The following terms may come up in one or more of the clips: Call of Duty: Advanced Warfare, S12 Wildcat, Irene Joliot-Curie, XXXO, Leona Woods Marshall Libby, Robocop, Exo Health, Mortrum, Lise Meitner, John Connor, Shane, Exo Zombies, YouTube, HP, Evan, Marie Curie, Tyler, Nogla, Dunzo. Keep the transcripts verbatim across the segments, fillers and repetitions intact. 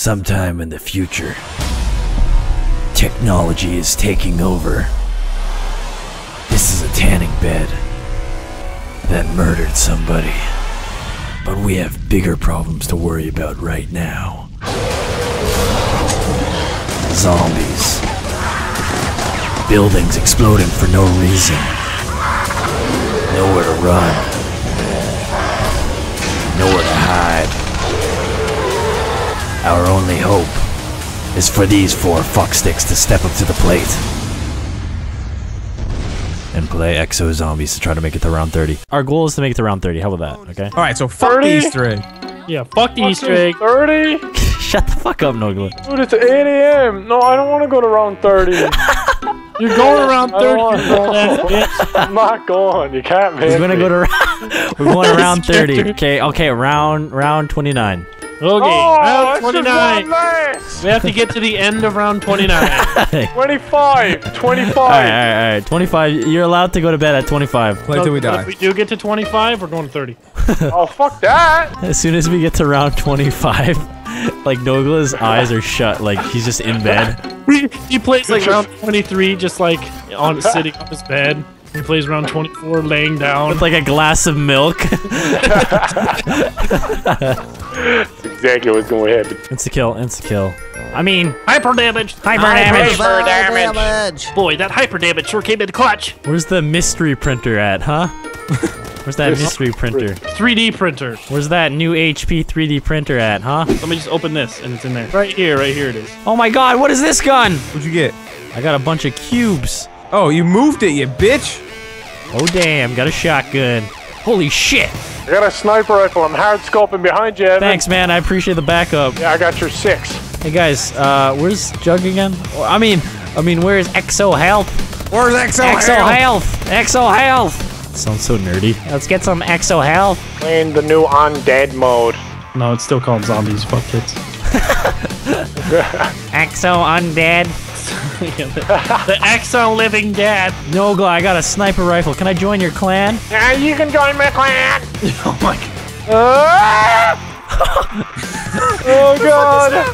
Sometime in the future, technology is taking over. This is a tanning bed that murdered somebody, but we have bigger problems to worry about right now. Zombies. Buildings exploding for no reason. Nowhere to run. Nowhere to hide. Our only hope is for these four fucksticks to step up to the plate and play Exo Zombies to try to make it to round thirty. Our goal is to make it to round thirty. How about that? Okay. All right. So fuck the Easter egg. Yeah. Fuck the Easter egg. thirty. Shut the fuck up, Nogla. Dude, it's eight A M No, I don't want to go to round thirty. You're going around thirty. Bitch. I'm not going. You can't, man. We're gonna go to. We're going around thirty. Okay. Okay. Round. Round twenty-nine. Okay. Oh, round twenty-nine. We have to get to the end of round twenty-nine. twenty-five. twenty-five. All right, all right, all right. twenty-five. You're allowed to go to bed at twenty-five. Play so, till we die. If we do get to twenty-five, we're going to thirty. Oh, fuck that. As soon as we get to round twenty-five, like, Nogla's eyes are shut. Like, he's just in bed. He plays, like, round twenty-three, just, like, on sitting on his bed. He plays round twenty-four, laying down. With, like, a glass of milk. That's exactly what's going to happen. Insta-kill, insta-kill. I mean, hyper damage! Hyper damage! Hyper damage! Boy, that hyper damage sure came in clutch! Where's the mystery printer at, huh? Where's that mystery printer? three D printer. Where's that new H P three D printer at, huh? Let me just open this, and it's in there. Right here, right here it is. Oh my god, what is this gun? What'd you get? I got a bunch of cubes. Oh, you moved it, you bitch! Oh damn, got a shotgun. Holy shit! I got a sniper rifle. I'm hard scoping behind you, Evan. Thanks, man. I appreciate the backup. Yeah, I got your six. Hey guys, uh, where's Jug again? I mean, I mean, where is Exo Health? Where's Exo Health? Exo Health. Exo Health. Sounds so nerdy. Let's get some Exo Health. Playing the new undead mode. No, it's still called Zombies. Fuck kids. Exo Undead. The Exo Living Dead. Nogla, I got a sniper rifle. Can I join your clan? Yeah, you can join my clan. Oh my god. Oh god. I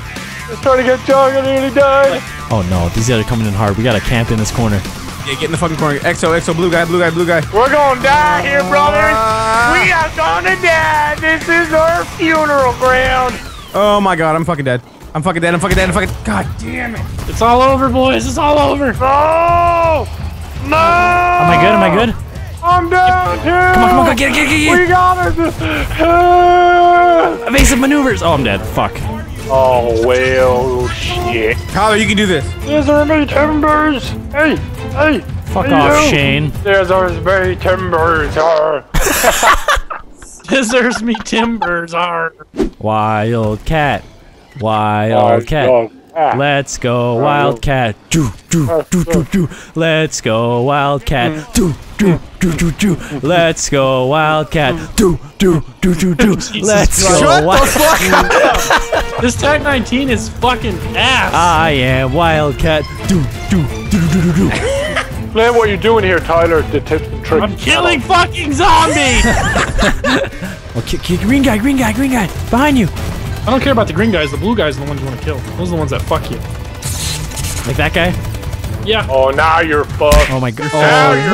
was trying to get Jug and nearly died. Oh no, these guys are coming in hard. We gotta camp in this corner. Yeah, get in the fucking corner. Exo, Exo, blue guy, blue guy, blue guy. We're gonna die here, brothers. Uh... We are gonna die. This is our funeral ground. Oh my god, I'm fucking dead. I'm fucking dead, I'm fucking dead, I'm fucking- God damn it! It's all over, boys, it's all over! No! No! Am I good, am I good? I'm down, dude! Come on, come on, get it, get it, get it! We got it! Evasive maneuvers! Oh, I'm dead, fuck. Oh, well, shit. Tyler, you can do this. There's our many timbers! Hey, hey! Fuck hey, off, you. Shane. There's our many timbers, are. Scissors me timbers, are. Wildcat. Wildcat. Wildcat, let's go Wildcat, do do do do do. Let's go Wildcat, do do do do do. Let's go Wildcat, do do do do do. Let's go. Shut wild the fuck up. This tag nineteen is fucking ass. I am Wildcat, do do do do do do. Plan what you're doing here, Tyler. The tips and tricks. I'm killing fucking zombies. Okay, green guy, green guy, green guy, behind you. I don't care about the green guys, the blue guys are the ones you want to kill. Those are the ones that fuck you. Like that guy? Yeah. Oh, now you're fucked. Oh my god. Oh,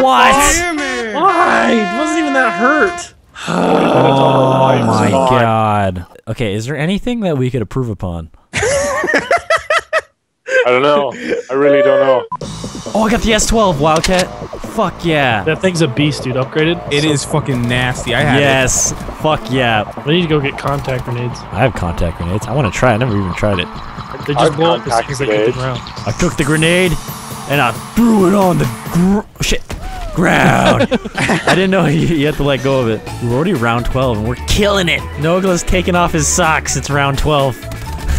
what? Why? Why? It wasn't even that hurt. Oh my god. Okay, is there anything that we could improve upon? I don't know. I really don't know. Oh, I got the S twelve Wildcat. Fuck yeah. That thing's a beast, dude. Upgraded. It so is fucking nasty. I have yes. it. Yes. Fuck yeah. We need to go get contact grenades. I have contact grenades. I want to try it. I never even tried it. They just blow up as soon as they get the round. I took the grenade and I threw it on the gr shit ground. I didn't know you, you had to let go of it. We're already round twelve and we're killing it. Nogla's taking off his socks. It's round twelve.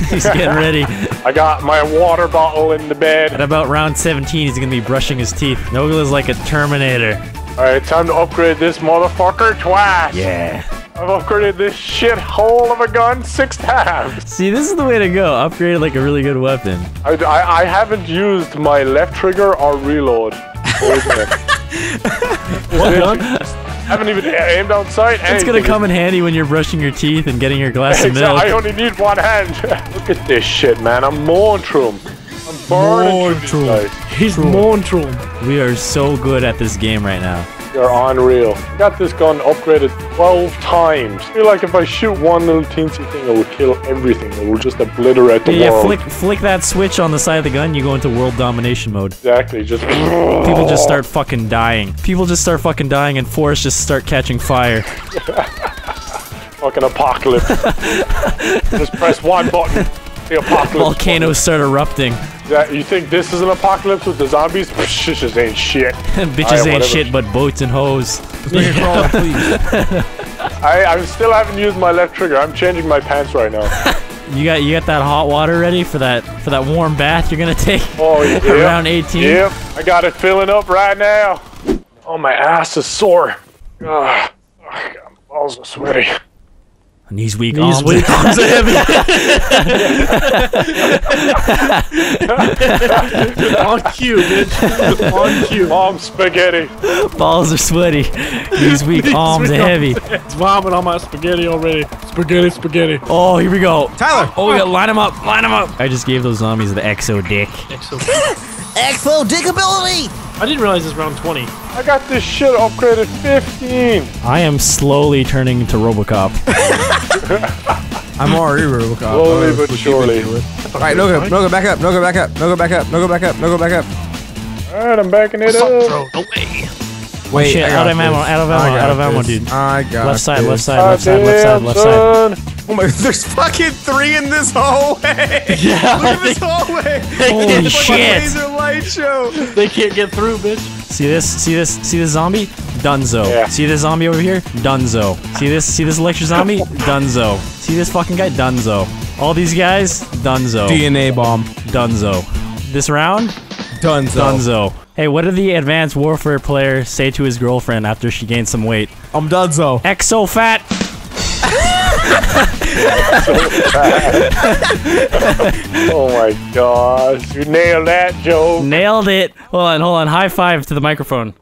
He's getting ready. I got my water bottle in the bed. At about round seventeen, he's gonna be brushing his teeth. Nogla's like a Terminator. Alright, time to upgrade this motherfucker twice. Yeah. I've upgraded this shithole of a gun six times. See, this is the way to go. Upgrade like a really good weapon. I, I, I haven't used my left trigger or reload. What gun? haven't even aimed on sight. It's going to come in handy when you're brushing your teeth and getting your glass of milk. I only need one hand. Look at this shit, man. I'm Mortrum. I'm burning through this place. He's Mortrum. We are so good at this game right now. You're unreal. Got this gun upgraded twelve times. I feel like if I shoot one little teensy thing, it will kill everything. It will just obliterate the yeah, world. Yeah, flick, flick that switch on the side of the gun, you go into world domination mode. Exactly, just... People just start fucking dying. People just start fucking dying and forests just start catching fire. Fucking apocalypse. Just press one button. The apocalypse. Volcanoes start erupting. Yeah, you think this is an apocalypse with the zombies? Bitches ain't shit. Bitches right, ain't whatever. Shit but boats and hoes. Yeah. Crawler, please. I I still haven't used my left trigger. I'm changing my pants right now. You got you got that hot water ready for that for that warm bath you're gonna take? Oh yeah. Around eighteen. Yep. I got it filling up right now. Oh, my ass is sore. Ugh. Oh, God, my balls are sweaty. Knees weak, knees arms. Weak, arms are heavy. On cue, bitch. On cue. Arm spaghetti. Balls are sweaty. Knees weak, knees arms weak are heavy. It's vomiting on my spaghetti already. Spaghetti, spaghetti. Oh, here we go. Tyler. Oh, we gotta line them up. Line them up. I just gave those zombies the exo dick. Exo Exo dick ability. I didn't realize it's round twenty. I got this shit upgraded fifteen. I am slowly turning into Robocop. I'm already Robocop. Slowly but surely. Alright, Nogla, Nogla, back up, Nogla, back up, Nogla, back up, Nogla, back up, Nogla, back up. Alright, I'm backing it up. Bro, no way. Wait, shit, out of ammo, out of ammo, out of ammo, dude. I got left side, left side, left side, left side, left side. Oh my, there's fucking three in this hallway. Yeah. Look at this hallway. Holy shit. Laser light show. They can't get through, bitch. See this? See this? See this zombie? Dunzo. Yeah. See this zombie over here? Dunzo. See this? See this electric zombie? Dunzo. See this fucking guy? Dunzo. All these guys? Dunzo. D N A bomb. Dunzo. This round? Dunzo. Dunzo. Hey, what did the Advanced Warfare player say to his girlfriend after she gained some weight? I'm Dunzo. Exo fat. Oh my gosh. You nailed that, Joe. Nailed it. Hold on, hold on. High five to the microphone.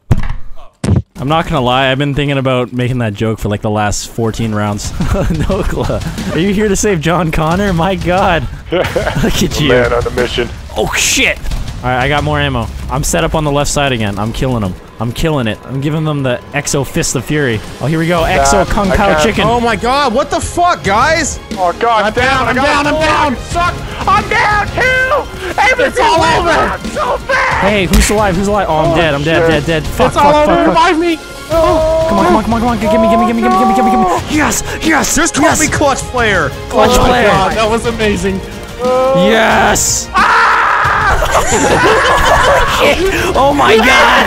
I'm not gonna lie, I've been thinking about making that joke for like the last fourteen rounds. Nogla, are you here to save John Connor? My god. Look at you. Man on a mission. Oh shit. Alright, I got more ammo. I'm set up on the left side again. I'm killing them. I'm killing it. I'm giving them the Exo Fist of Fury. Oh, here we go. Exo Kung Pao Chicken. Oh my god, what the fuck, guys? Oh god, I'm down, I'm down, I'm down. Suck. I'm down too! Everything's all over! So fast! Hey, who's alive? Who's alive? Oh, I'm dead, I'm dead, dead, dead. Fuck, fuck, fuck, fuck. Revive me! Oh, come on, come on, come on, come on. Give me, give me, give me, give me, give me, give me, give me. Yes, yes, there's Clutch Clutch Player. Clutch Player. God, that was amazing. Yes! Oh my god!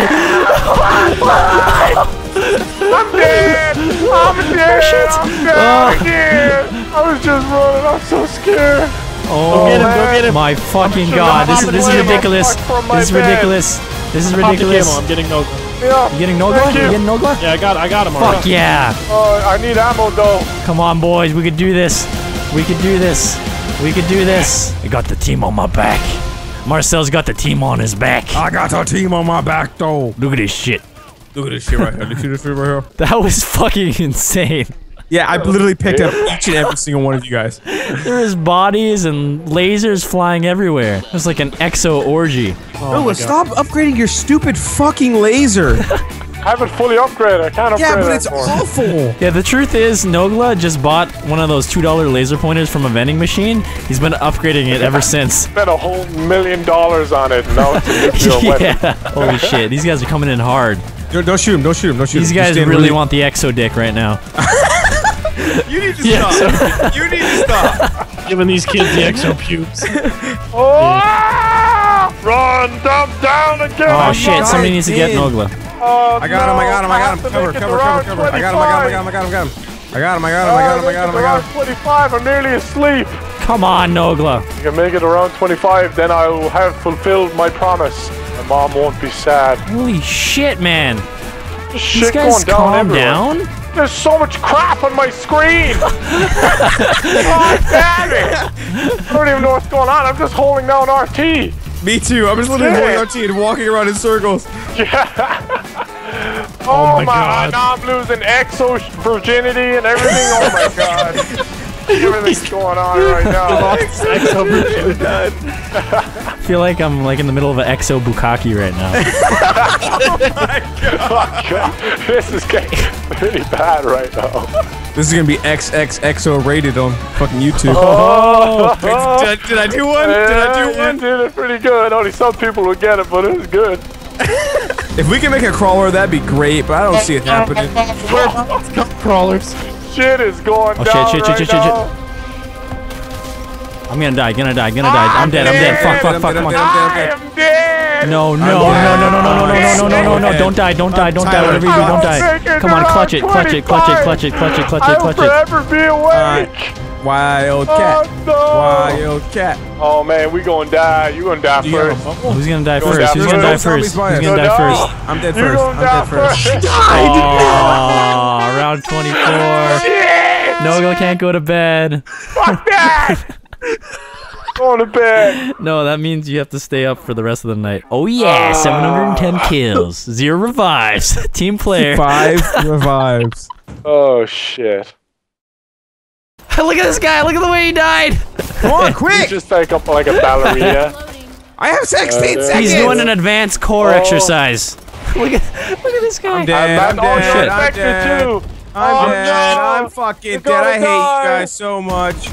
I'm dead! I'm dead! Shit. I'm dead! I'm dead! I was just running, I'm so scared! Oh, get him, go get him. My fucking sure god, this, this is ridiculous! This is ridiculous! This is ridiculous! I'm getting Nogla. Yeah. You getting Nogla? You. you getting Nogla? Yeah, I got I got him already. Fuck yeah! Uh, I need ammo though! Come on boys, we could do this! We could do this! We could do this! I got the team on my back! Marcel's got the team on his back. I got the team on my back, though. Look at this shit. Look at this shit right here. Look at this shit right here. That was fucking insane. Yeah, I literally picked up each and every single one of you guys. There was bodies and lasers flying everywhere. It was like an exo orgy. Oh, no, stop upgrading your stupid fucking laser. I haven't fully upgraded. I can't upgrade. Yeah, but it's awful. Yeah, the truth is, Nogla just bought one of those two dollar laser pointers from a vending machine. He's been upgrading it ever since. Spent a whole million dollars on it. Now it's your weapon. Holy shit, these guys are coming in hard. Dude, don't shoot him. Don't shoot him. Don't shoot him. These guys really want the exo dick right now. You need to stop. You need to stop. Giving these kids the exo pubes. Oh! Run, dump down and kill. Oh shit! Somebody needs to get Nogla. Oh, I got no, him, I got him, I got him. Cover, cover, cover, cover. I got him, I got him, I got him, I got him. I got him, I got him, I got him, I got him, I got him. twenty-five, I'm nearly asleep. Come on, Nogla. If you can make it around twenty-five, then I will have fulfilled my promise. My mom won't be sad. Holy shit, man. This shit going down everywhere. Down? There's so much crap on my screen! God damn it! I don't even know what's going on, I'm just holding down R T. Me too, I'm just literally holding R T and walking around in circles. Yeah. Oh, oh my, my god. Now I'm losing Exo virginity and everything. Oh my god. Everything's going on right now. Exo virginity. I feel like I'm like in the middle of an Exo bukkake right now. Oh my god. Oh god. This is getting pretty bad right now. This is gonna be X X X O rated on fucking YouTube. Oh, oh. Did, I, did I do one? Yeah, did I do one? You did it pretty good. Only some people will get it, but it was good. If we can make a crawler, that'd be great, but I don't see it happening. Crawlers. Shit is going oh, down shit, shit, right shit, shit, now. Shit, shit. I'm gonna die, gonna die, gonna die. I'm, I'm dead, dead, I'm dead. Fuck, fuck, fuck, fuck. I am dead. No, no, no, no, no, no, no, no, no, no, no, no. Don't die, don't die, don't die. Whatever you do, don't die. Come on, clutch it, clutch it, clutch it, clutch it, clutch it, clutch it, clutch it. I'll forever be awake. Wildcat. Oh, no. Wildcat. Oh man, we gonna die. You gonna die first. Who's gonna die first? Who's gonna die first? Who's gonna die first? I'm dead first. I'm dead first. Oh, round twenty-four. Nogla can't go to bed. Fuck that. Going to bed. No, that means you have to stay up for the rest of the night. Oh yeah, seven hundred ten kills, zero revives. Team player. Five revives. Oh shit. Look at this guy! Look at the way he died! Come on, quick! You just take up like a ballerina. I have sixteen uh, seconds! He's doing an advanced core oh. exercise. Look at, look at this guy. I'm dead, I'm, I'm dead, shit. I'm dead. I'm, dead. I'm, oh, dead. No. I'm fucking You're dead. I hate die. you guys so much.